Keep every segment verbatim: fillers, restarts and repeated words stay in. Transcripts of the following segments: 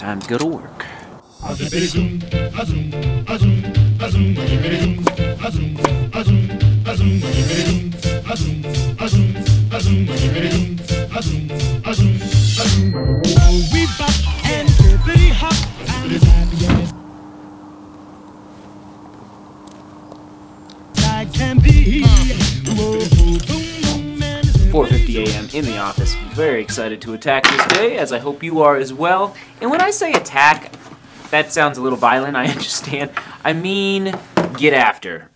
Time to go to work. four fifty a m in the office. Very excited to attack this day, as I hope you are as well. And when I say attack, that sounds a little violent, I understand. I mean, get after.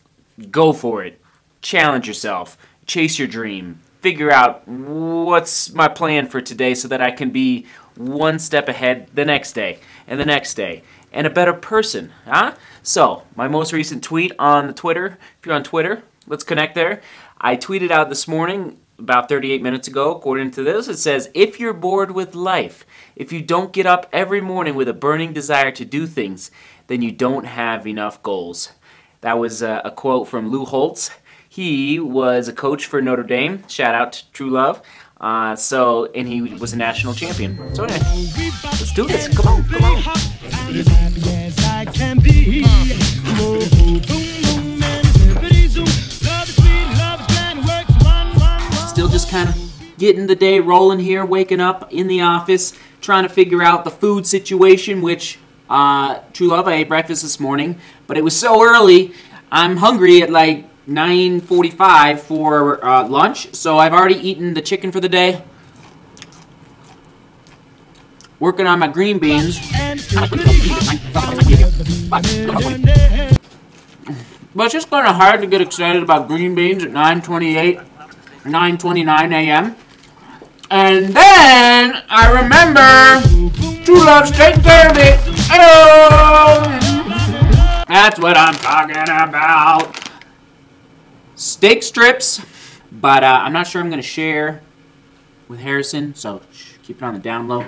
Go for it. Challenge yourself. Chase your dream. Figure out what's my plan for today so that I can be one step ahead the next day, and the next day, and a better person, huh? So, my most recent tweet on the Twitter, if you're on Twitter, let's connect there. I tweeted out this morning, about thirty-eight minutes ago, according to this, it says, if you're bored with life, if you don't get up every morning with a burning desire to do things, then you don't have enough goals. That was a, a quote from Lou Holtz. He was a coach for Notre Dame. Shout out to True Love. Uh, so, and he was a national champion. So anyway, let's do this. Come on, come on. Still just kind of getting the day rolling here, waking up in the office, trying to figure out the food situation, which, uh, True Love, I ate breakfast this morning, but it was so early, I'm hungry at like nine forty-five for uh, lunch, so I've already eaten the chicken for the day. Working on my green beans. But it's just kind of hard to get excited about green beans at nine twenty-eight, nine twenty-nine a m And then I remember True Love's Steak Derby. Oh! That's what I'm talking about. Steak strips, but uh, I'm not sure I'm going to share with Harrison, so shh, keep it on the down low.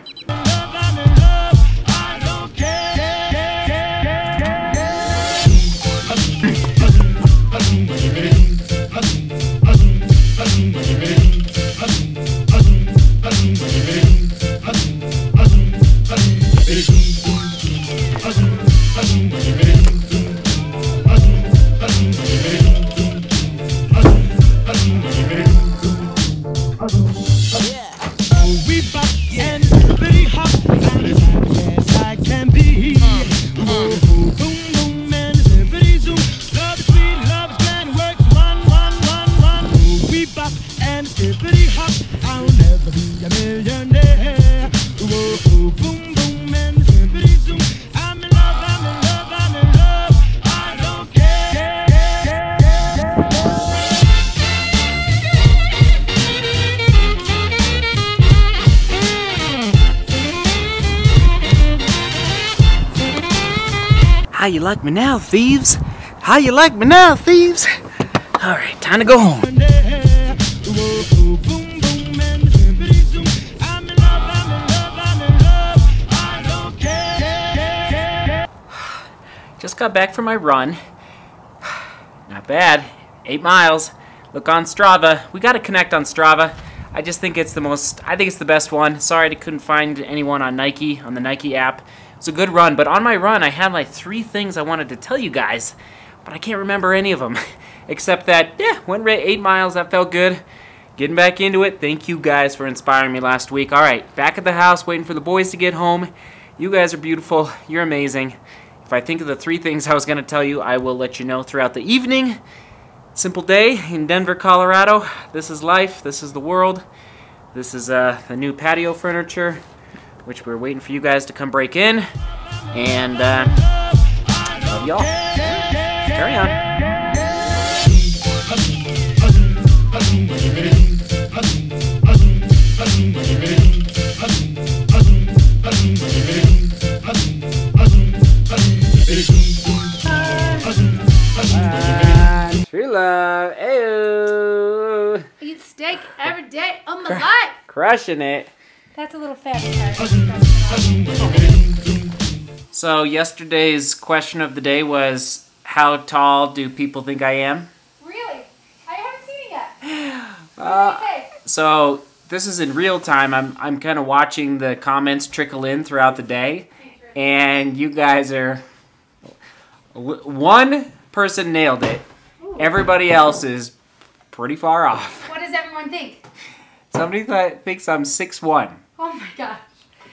How you like me now, thieves? How you like me now, thieves? All right, time to go home. Just got back from my run. Not bad, eight miles. Look on Strava. We gotta connect on Strava. I just think it's the most, I think it's the best one. Sorry I couldn't find anyone on Nike, on the Nike app. It's a good run, but on my run, I had like three things I wanted to tell you guys, but I can't remember any of them, except that, yeah, went eight miles, that felt good. Getting back into it, thank you guys for inspiring me last week. All right, back at the house, waiting for the boys to get home. You guys are beautiful, you're amazing. If I think of the three things I was gonna tell you, I will let you know throughout the evening. Simple day in Denver, Colorado. This is life, this is the world. This is uh, the new patio furniture, which we're waiting for you guys to come break in, and uh, love y'all. Carry on. True Love, ayo. Eat steak every day on my Cr life. Crushing it. That's a little fast. So yesterday's question of the day was, how tall do people think I am? Really? I haven't seen it yet. What uh, did they say? So this is in real time. I'm I'm kind of watching the comments trickle in throughout the day, and you guys are one person nailed it. Ooh. Everybody else is pretty far off. What does everyone think? Somebody th thinks I'm six one. Oh my gosh.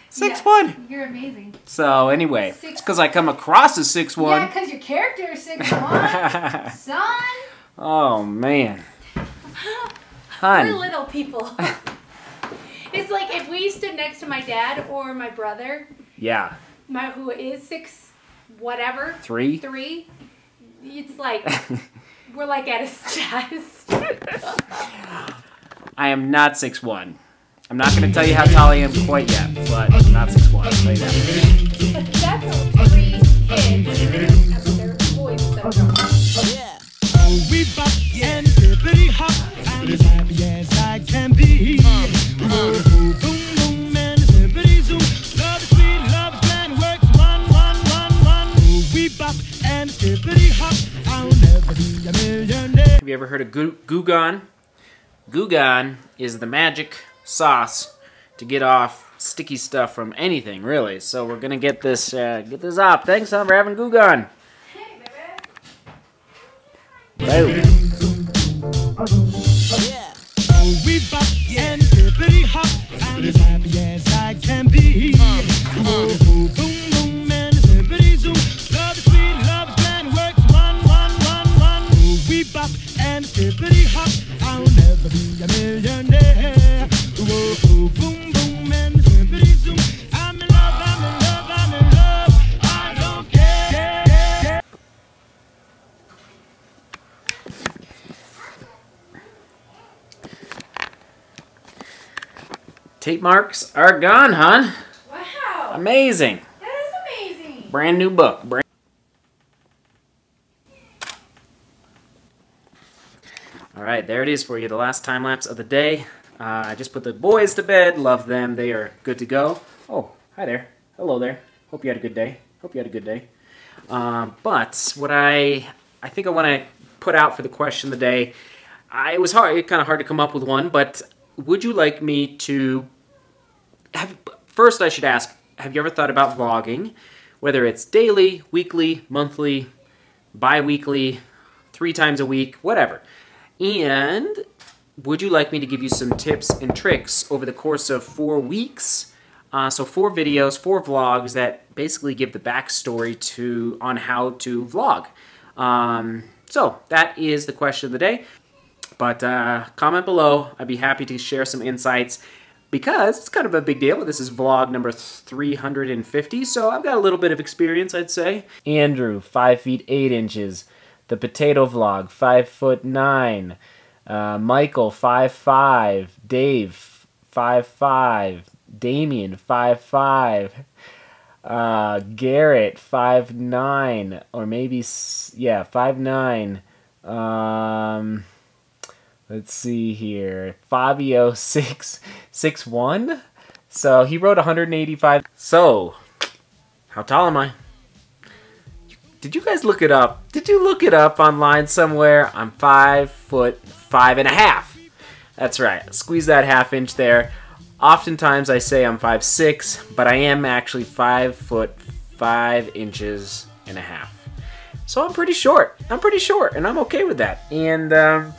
six one. Yeah, you're amazing. So anyway, six, it's because I come across as six one. Yeah, because your character is six one. Son. Oh man. Hun. We're little people. It's like if we stood next to my dad or my brother. Yeah. My who is six, whatever. Three. Three. It's like we're like at his chest. I am not six one. I'm not going to tell you how tall I am quite yet, but I'm not six one. I'll tell you that. But that's three kids. Their voice. Yeah. Oh, we bop and bibbity hop. I'm as happy as I can be. Boom, boom, boom, and bibbity zoom. Love is sweet, love is grand, works one, one, one, one. Oh, we bop and bibbity hop. I'll never be a millionaire. Have you ever heard of Goo Gone? Goo Gone is the magic sauce to get off sticky stuff from anything, really. So we're gonna get this uh, get this off. Thanks, son, for having Goo Gone. Hey, baby. Boom. Oh, yeah. Oh, we bop and bibbity hop. I'm as happy as I can be. Oh, boom, boom, and bibbity zoom. Love is sweet, love is grand, works one, one, one, one. Oh, we bop and bibbity hop. I'll never be a millionaire. Boom, boom, and bibbity zoom. I'm in love, I'm in love, I'm in love. I don't care. Tape marks are gone, hon. Wow. Amazing. That is amazing. Brand new book. Brand All right, there it is for you. The last time lapse of the day. Uh, I just put the boys to bed. Love them. They are good to go. Oh, hi there. Hello there. Hope you had a good day. Hope you had a good day. Um, but what I I think I want to put out for the question of the day, I, it was hard. It kind of hard to come up with one. But would you like me to? Have, first, I should ask: have you ever thought about vlogging, whether it's daily, weekly, monthly, bi-weekly, three times a week, whatever? And would you like me to give you some tips and tricks over the course of four weeks? Uh, so four videos, four vlogs that basically give the backstory to on how to vlog. Um, so that is the question of the day. But uh, comment below. I'd be happy to share some insights because it's kind of a big deal. This is vlog number three hundred fifty, so I've got a little bit of experience, I'd say. Andrew, five feet eight inches. The potato vlog, five foot nine. Uh, Michael, five five, Dave, five five, Damien, five five, uh, Garrett, five nine, or maybe, yeah, five nine, um, let's see here, Fabio, six one, so he wrote one hundred eighty-five, so, how tall am I? Did you guys look it up? Did you look it up online somewhere? I'm five foot five and a half. That's right. Squeeze that half inch there. Oftentimes I say I'm five six, but I am actually five foot five inches and a half. So I'm pretty short. I'm pretty short, and I'm okay with that. And um,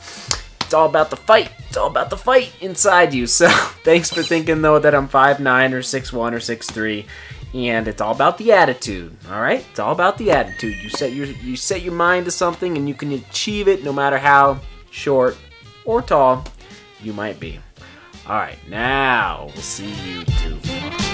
it's all about the fight. It's all about the fight inside you. So thanks for thinking though that I'm five nine or six one or six three. And it's all about the attitude, all right? It's all about the attitude. You set your you set your mind to something and you can achieve it no matter how short or tall you might be. All right, now we'll see you too.